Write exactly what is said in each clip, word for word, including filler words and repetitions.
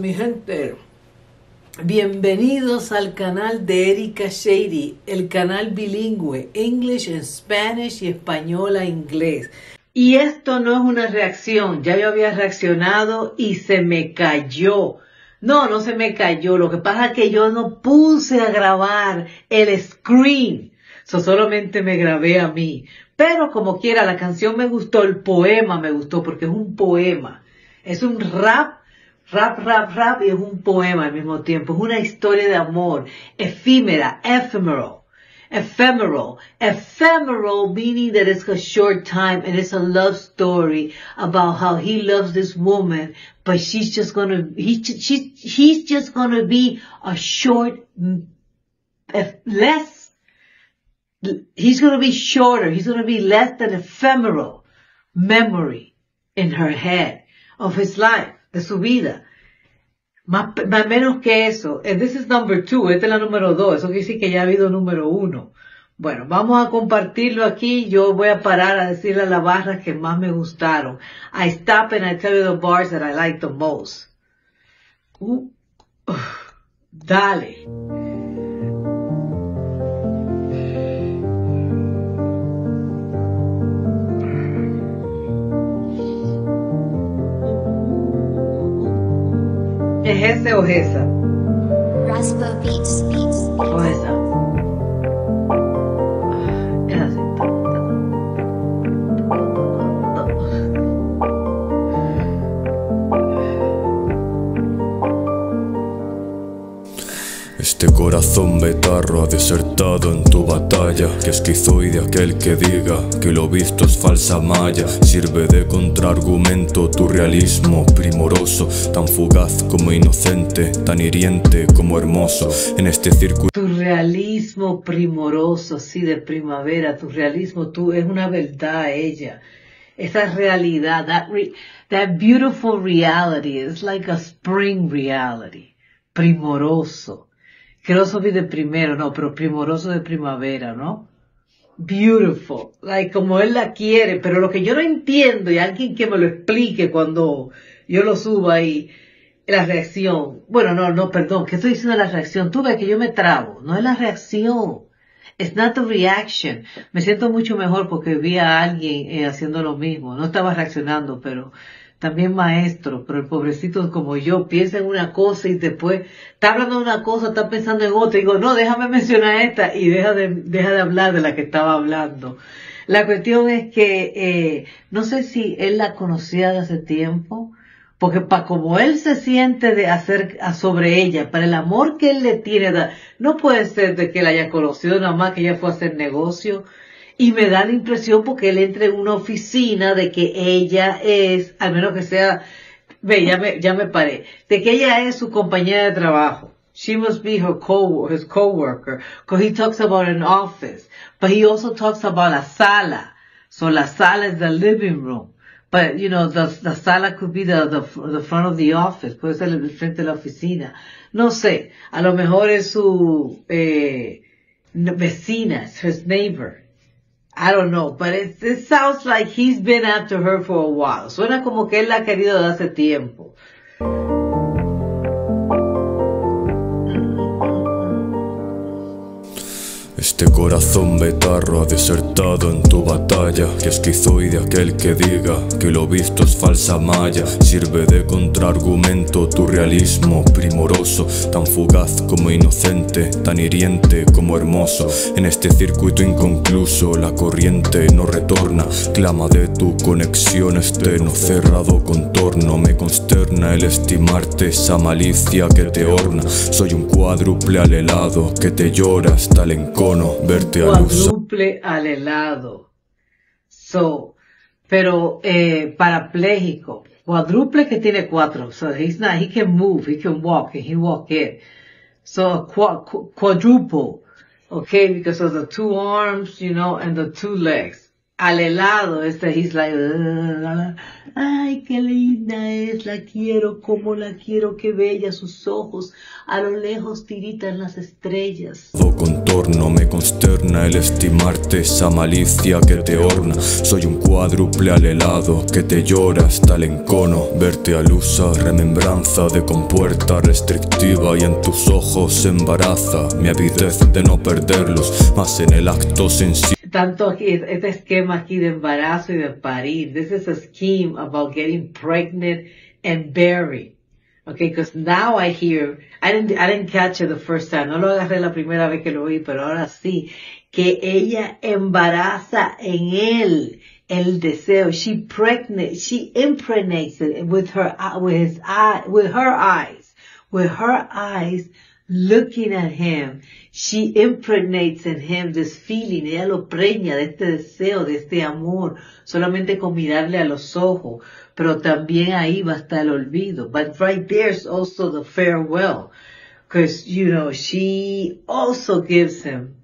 mi gente. Bienvenidos al canal de Erica Shady, el canal bilingüe, English and Spanish y español a inglés. Y esto no es una reacción, ya yo había reaccionado y se me cayó. No, no se me cayó, lo que pasa es que yo no puse a grabar el screen, so, solamente me grabé a mí. Pero como quiera, la canción me gustó, el poema me gustó, porque es un poema. Es un rap, rap, rap, rap, y es un poema al mismo tiempo. Es una historia de amor. Efímera, ephemeral, ephemeral. Ephemeral meaning that it's a short time and it's a love story about how he loves this woman, but she's just gonna, he, she, he's just gonna be a short, less, he's going to be shorter. He's going to be less than ephemeral memory in her head of his life, de su vida. Más, más menos que eso. And this is number two. Esta es la número dos. Eso quiere decir que ya ha habido número uno. Bueno, vamos a compartirlo aquí. Yo voy a parar a decirle a las barras que más me gustaron. I stop and I tell you the bars that I like the most. Uh, uh, dale. ¿Es ese o es esa? Raspa beats, beats. O esa. Es así. Este corazón betarro ha desertado en tu batalla. Que esquizoide aquel que diga que lo visto es falsa malla. Sirve de contraargumento tu realismo primoroso, tan fugaz como inocente, tan hiriente como hermoso. En este círculo tu realismo primoroso, sí, de primavera. Tu realismo, tú, es una verdad ella. Esa realidad, that, re, that beautiful reality, it's like a spring reality. Primoroso. Creo que de primero, no, pero primoroso de primavera, ¿no? Beautiful, like, como él la quiere, pero lo que yo no entiendo, y alguien que me lo explique cuando yo lo suba ahí, la reacción, bueno, no, no, perdón, ¿qué estoy diciendo de la reacción? Tú ves que yo me trabo, no es la reacción, it's not the reaction. Me siento mucho mejor porque vi a alguien eh, haciendo lo mismo, no estaba reaccionando, pero... También maestro, pero el pobrecito como yo piensa en una cosa y después está hablando de una cosa, está pensando en otra. Y digo, no, déjame mencionar esta y deja de, deja de hablar de la que estaba hablando. La cuestión es que eh, no sé si él la conocía de hace tiempo, porque para como él se siente de hacer sobre ella, para el amor que él le tiene, no puede ser de que la haya conocido nada más que ella fue a hacer negocio. Y me da la impresión porque él entra en una oficina de que ella es, al menos que sea, ve, ya me, ya me paré, de que ella es su compañera de trabajo. She must be her co his coworker, because he talks about an office, but he also talks about a sala. So la sala is the living room, but you know the the sala could be the the, the front of the office, puede ser el frente de la oficina. No sé, a lo mejor es su eh, vecina, es his neighbor. I don't know, but it, it sounds like he's been after her for a while. Suena como que él la ha querido de hace tiempo. Este corazón betarro ha desertado en tu batalla. Que esquizoide aquel que diga que lo visto es falsa malla. Sirve de contraargumento tu realismo primoroso, tan fugaz como inocente, tan hiriente como hermoso. En este circuito inconcluso la corriente no retorna. Clama de tu conexión este no cerrado contorno. Me consterna el estimarte esa malicia que te orna. Soy un cuádruple al helado que te llora hasta el encono. Verte al cuádruple al helado. So, pero eh, parapléjico. Cuádruple que tiene cuatro. So he's not, he can move, he can walk, and he walk it. So quadruple, okay, because of the two arms, you know, and the two legs. al helado, esta isla. Ay, qué linda es, la quiero, cómo la quiero, qué bella sus ojos, a lo lejos tiritan las estrellas. Todo contorno me consterna el estimarte, esa malicia que te orna. Soy un cuádruple al helado que te llora hasta el encono. Verte alusa, remembranza de compuerta restrictiva, y en tus ojos se embaraza mi avidez de no perderlos, más en el acto sensible. Tanto aquí, este esquema aquí de embarazo y de parir. This is a scheme about getting pregnant and bearing. Okay, because now I hear, I didn't, I didn't catch it the first time. No lo agarré la primera vez que lo oí, pero ahora sí. Que ella embaraza en él el deseo. She pregnant, she impregnates it with her, with his eye, with her eyes, with her eyes. Looking at him, she impregnates in him this feeling. Ella lo preña de este deseo, de este amor, solamente con mirarle a los ojos. Pero también ahí va a estar el olvido. But right there's also the farewell, because you know she also gives him.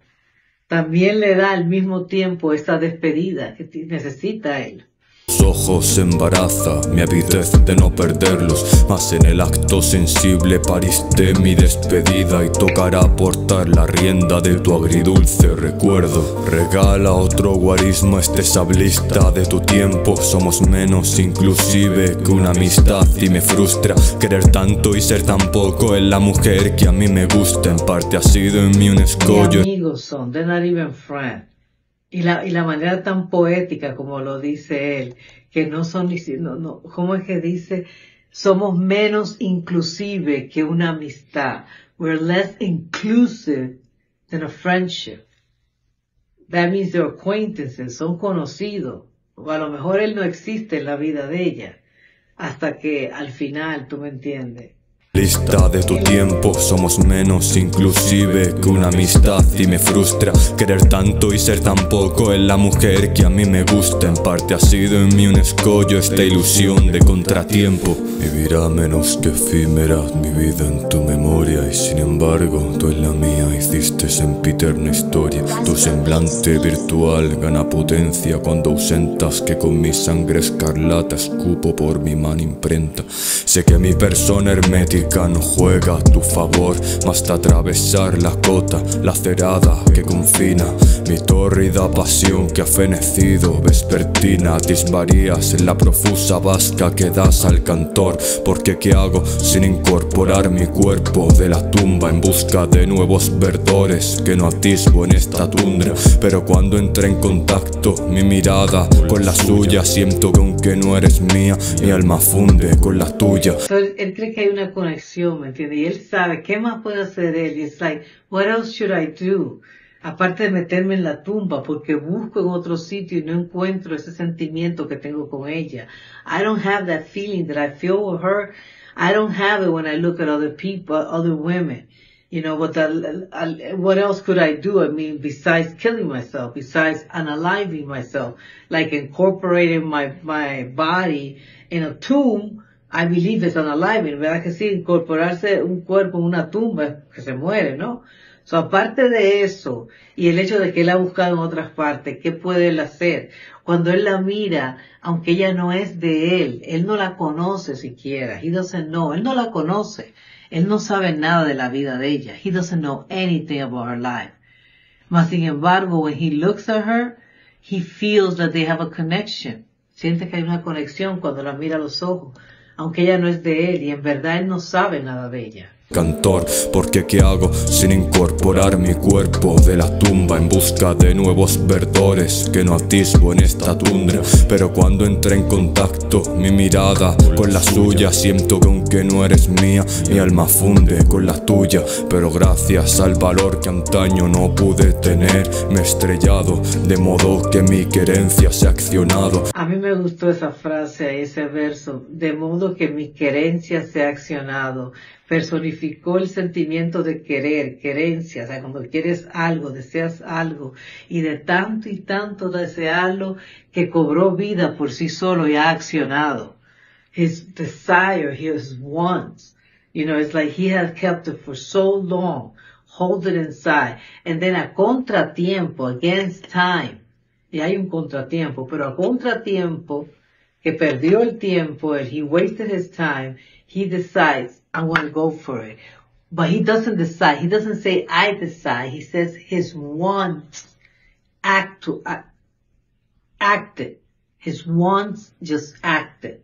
También le da al mismo tiempo esa despedida que necesita él. Tus ojos se embaraza mi avidez de no perderlos, mas en el acto sensible pariste mi despedida, y tocará portar la rienda de tu agridulce recuerdo. Regala otro guarismo a este sablista de tu tiempo. Somos menos inclusive que una amistad, y me frustra querer tanto y ser tan poco en la mujer que a mí me gusta. En parte ha sido en mí un escollo. Amigos son, they're not even friends. Y la, y la manera tan poética como lo dice él, que no son, no, no, ¿cómo es que dice? Somos menos inclusive que una amistad. We're less inclusive than a friendship. That means they're acquaintances, son conocidos. O a lo mejor él no existe en la vida de ella, hasta que al final, tú me entiendes. Lista de tu tiempo, somos menos inclusive que una amistad, y me frustra querer tanto y ser tan poco en la mujer que a mí me gusta. En parte ha sido en mí un escollo esta ilusión de contratiempo. Vivirá menos que efímera mi vida en tu memoria, y sin embargo tú en la mía hiciste sempiterna historia. Tu semblante virtual gana potencia cuando ausentas, que con mi sangre escarlata escupo por mi mano imprenta. Sé que mi persona hermética no juega a tu favor, basta atravesar la cota lacerada que confina mi tórrida pasión que ha fenecido vespertina. Atisbarías en la profusa vasca que das al cantor, porque ¿qué hago sin incorporar mi cuerpo de la tumba en busca de nuevos verdores que no atisbo en esta tundra? Pero cuando entra en contacto mi mirada con la suya, siento que aunque no eres mía, mi alma funde con la tuya. Él cree que hay una conexión, ¿me entiendes? Y él sabe, ¿qué más puede hacer él? Y es like, what else should I do? Aparte de meterme en la tumba, porque busco en otro sitio y no encuentro ese sentimiento que tengo con ella. I don't have that feeling that I feel with her. I don't have it when I look at other people, other women. You know, but I, I, what else could I do? I mean, besides killing myself, besides unaliving myself, like incorporating my, my body in a tomb. I believe it's unaliving, ¿verdad que sí? Incorporarse un cuerpo en una tumba que se muere, ¿no? So, aparte de eso, y el hecho de que él ha buscado en otras partes, ¿qué puede él hacer? Cuando él la mira, aunque ella no es de él, él no la conoce siquiera. He doesn't know. Él no la conoce. Él no sabe nada de la vida de ella. He doesn't know anything about her life. Mas, sin embargo, when he looks at her, he feels that they have a connection. Siente que hay una conexión cuando la mira a los ojos, aunque ella no es de él y en verdad él no sabe nada de ella. Cantor, porque ¿qué hago sin incorporar mi cuerpo de la tumba en busca de nuevos verdores que no atisbo en esta tundra? Pero cuando entra en contacto mi mirada con la suya, siento que aunque no eres mía, mi alma funde con la tuya. Pero gracias al valor que antaño no pude tener, me he estrellado, de modo que mi querencia se ha accionado. A mí me gustó esa frase, ese verso, de modo que mi querencia se ha accionado. Personificó el sentimiento de querer, querencia, o sea, cuando quieres algo, deseas algo, y de tanto y tanto desearlo que cobró vida por sí solo y ha accionado. His desire, his wants, you know, it's like he had kept it for so long, hold it inside, and then a contratiempo, against time, y hay un contratiempo, pero a contratiempo, que perdió el tiempo, and he wasted his time, he decides, I want to go for it. But he doesn't decide, he doesn't say, I decide, he says his wants act to, act, acted, his wants just acted.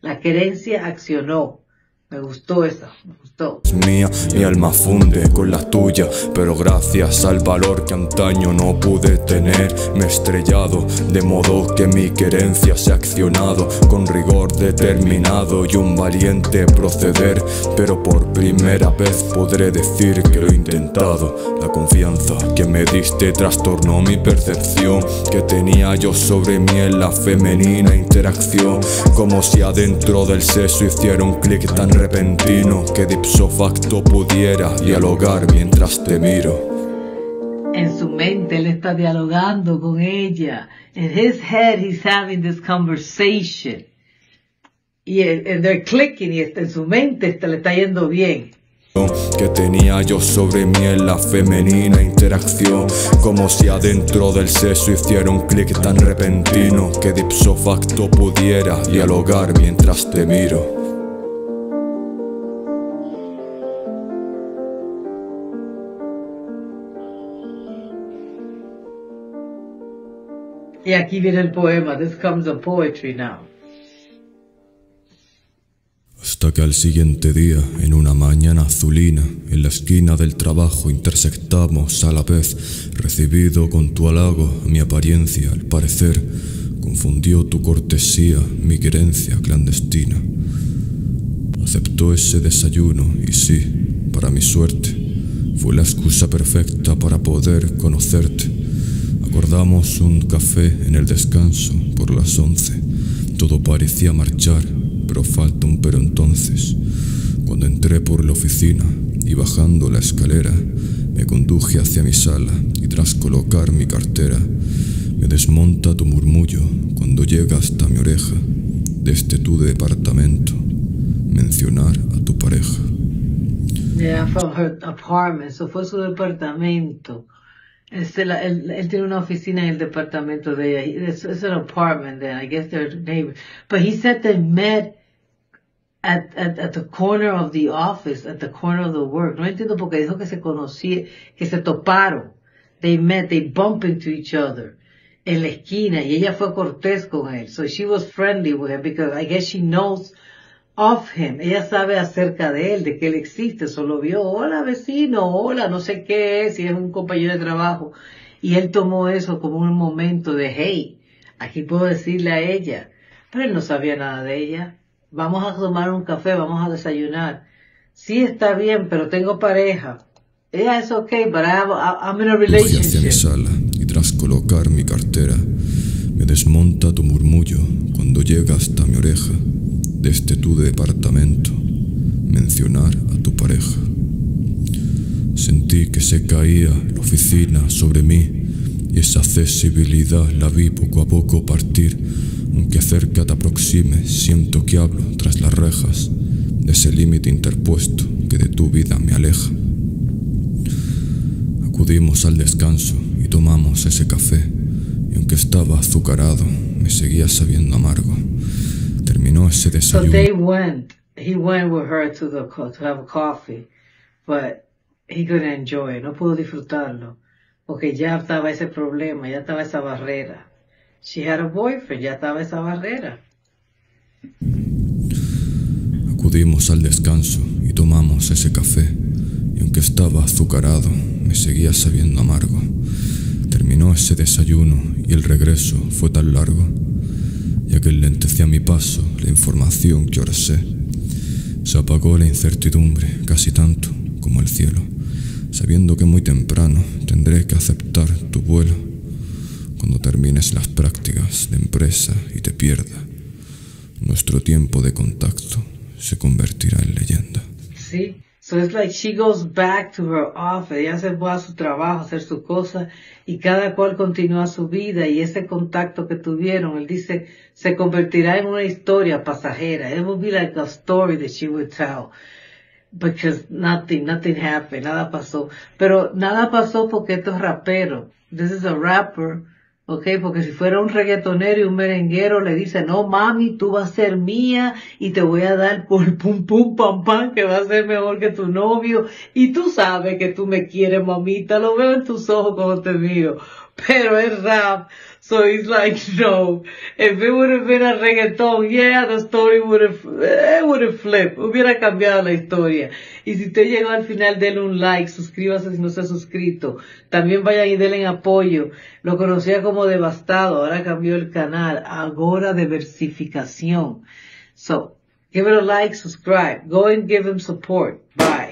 La querencia accionó. Me gustó esa, me gustó. Es mía, mi alma funde con la tuya, pero gracias al valor que antaño no pude tener, me he estrellado, de modo que mi querencia se ha accionado con rigor determinado y un valiente proceder, pero por primera vez podré decir que lo he intentado. La confianza que me diste trastornó mi percepción que tenía yo sobre mí en la femenina interacción, como si adentro del seso hiciera un clic tan repentino que dipso facto pudiera dialogar mientras te miro. En su mente él está dialogando con ella. In his head he's having this conversation. Y and they're clicking y en su mente está, le está yendo bien. Que tenía yo sobre mí en la femenina interacción, como si adentro del seso hiciera un clic tan repentino que dipso facto pudiera dialogar mientras te miro. Y aquí viene el poema. This comes a poetry now. Hasta que al siguiente día, en una mañana azulina, en la esquina del trabajo intersectamos a la vez, recibido con tu halago, mi apariencia, al parecer, confundió tu cortesía, mi querencia clandestina. Aceptó ese desayuno y sí, para mi suerte, fue la excusa perfecta para poder conocerte. Acordamos un café en el descanso por las once. Todo parecía marchar, pero falta un pero entonces. Cuando entré por la oficina y bajando la escalera, me conduje hacia mi sala y tras colocar mi cartera, me desmonta tu murmullo cuando llega hasta mi oreja, desde tu departamento, mencionar a tu pareja. Yeah, from her apartment, so fue su departamento. Este, la, él, él tiene una oficina en el departamento de ella. It's, it's an apartment there. I guess they're neighbors. But he said they met at, at, at the corner of the office, at the corner of the work. No entiendo porque dijo que se conocía, que se toparon. They met, they bumped into each other en la esquina. Y ella fue cortés con él. So she was friendly with him because I guess she knows of him. Ella sabe acerca de él, de que él existe, solo vio, hola vecino, hola, no sé qué es, si es un compañero de trabajo. Y él tomó eso como un momento de, hey, aquí puedo decirle a ella. Pero él no sabía nada de ella. Vamos a tomar un café, vamos a desayunar. Sí, está bien, pero tengo pareja. Ella es ok, but I have, I'm in a relationship. Voy hacia mi sala y tras colocar mi cartera, me desmonta tu murmullo cuando llega hasta mi oreja. Desde tu departamento, mencionar a tu pareja. Sentí que se caía la oficina sobre mí y esa accesibilidad la vi poco a poco partir. Aunque cerca te aproximes, siento que hablo tras las rejas de ese límite interpuesto que de tu vida me aleja. Acudimos al descanso y tomamos ese café y aunque estaba azucarado, me seguía sabiendo amargo. Terminó ese desayuno. So they went, he went with her to, the, to have a coffee, but he couldn't enjoy it, no pudo disfrutarlo, porque ya estaba ese problema, ya estaba esa barrera. She had a boyfriend, ya estaba esa barrera. Acudimos al descanso y tomamos ese café, y aunque estaba azucarado, me seguía sabiendo amargo. Terminó ese desayuno y el regreso fue tan largo, ya que lentecía a mi paso la información que ahora sé. Se apagó la incertidumbre casi tanto como el cielo, sabiendo que muy temprano tendré que aceptar tu vuelo cuando termines las prácticas de empresa y te pierda. Nuestro tiempo de contacto se convertirá en leyenda. Sí, so it's like she goes back to her office, ella se va a su trabajo, a hacer su cosa, y cada cual continúa su vida, y ese contacto que tuvieron, él dice, se convertirá en una historia pasajera. It would be like a story that she would tell, because nothing, nothing happened, nada pasó. Pero nada pasó porque esto es rapero. This is a rapper Ok, porque si fuera un reggaetonero y un merenguero le dice, no mami, tú vas a ser mía y te voy a dar por pum pum pam pam, que va a ser mejor que tu novio. Y tú sabes que tú me quieres, mamita, lo veo en tus ojos cuando te miro. Pero es rap, so it's like, no. If it would have been a reggaeton, yeah, the story would have, it would have flipped, hubiera cambiado la historia. Y si usted llegó al final, denle un like, suscríbase si no se ha suscrito. También vayan y denle apoyo. Lo conocía como Devastado, ahora cambió el canal. Agora Diversificación. So, give it a like, subscribe, go and give him support. Bye.